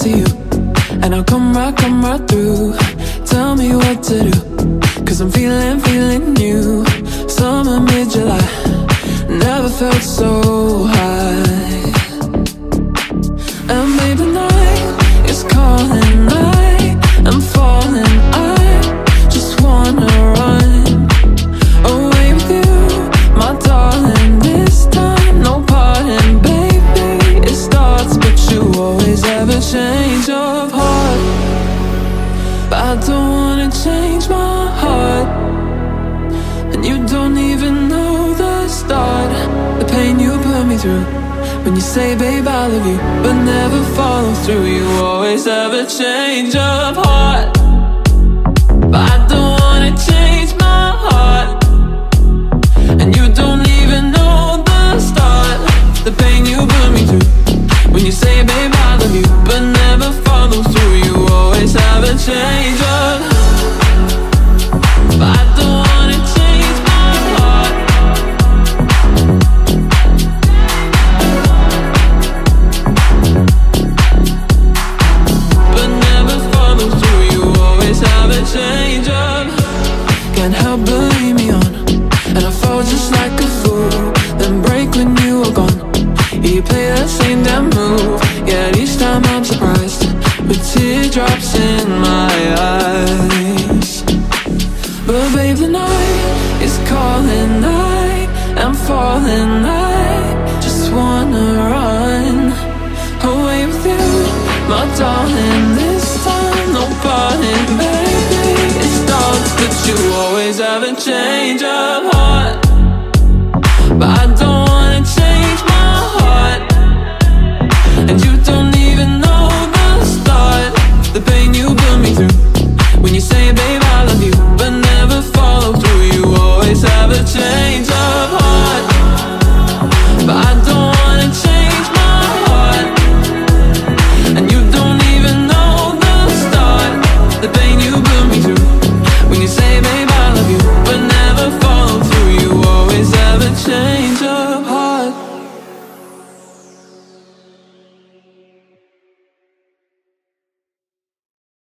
to you, and I'll come right through. Tell me what to do, cause I'm feeling you. Summer, mid-July, never felt so high. And baby, night is calling, night, I'm falling, I just wanna run away with you, my darling. This time, no pardon, baby, it starts, but you always have a change of heart. But I don't wanna change my heart. You don't even know the start, the pain you put me through. When you say, babe, I love you, but never follow through. You always have a change of heart. But I don't wanna change my heart. And you don't even know the start, the pain you put me through. When you say, babe, I love you, but never follow through. You always have a change of heart. Drops in my eyes. But babe, the night is calling, night, I'm falling, I just wanna run away with you, my darling. This time, no parting, baby, it starts, but you always have a change of heart.